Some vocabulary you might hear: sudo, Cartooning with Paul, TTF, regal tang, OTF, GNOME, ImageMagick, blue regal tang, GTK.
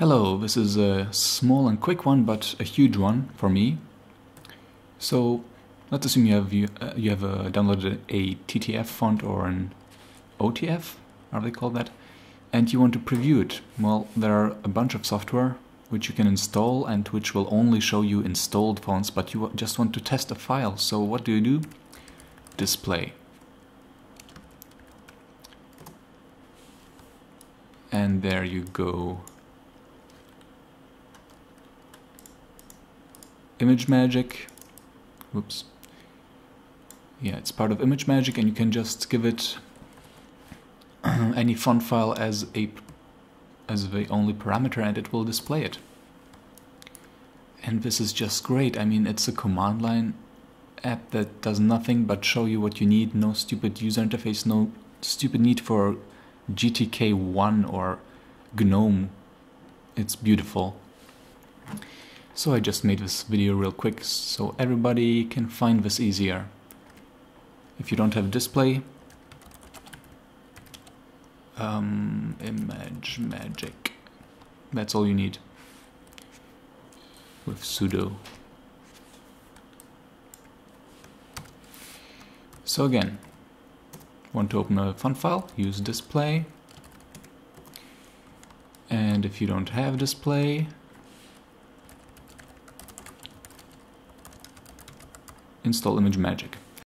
Hello, this is a small and quick one, but a huge one for me. So let's assume you have downloaded a TTF font or an OTF, however they call that, and you want to preview it. Well, there are a bunch of software which you can install and which will only show you installed fonts, but you just want to test a file. So what do you do? Display. And there you go. ImageMagick. Whoops. Yeah, it's part of ImageMagick, and you can just give it any font file as the only parameter, and it will display it. And this is just great. I mean, it's a command line app that does nothing but show you what you need. No stupid user interface, no stupid need for GTK 1 or GNOME. It's beautiful. So I just made this video real quick so everybody can find this easier. If you don't have display, ImageMagick. That's all you need with sudo. So again, want to open a font file, use display. And if you don't have display, install ImageMagick.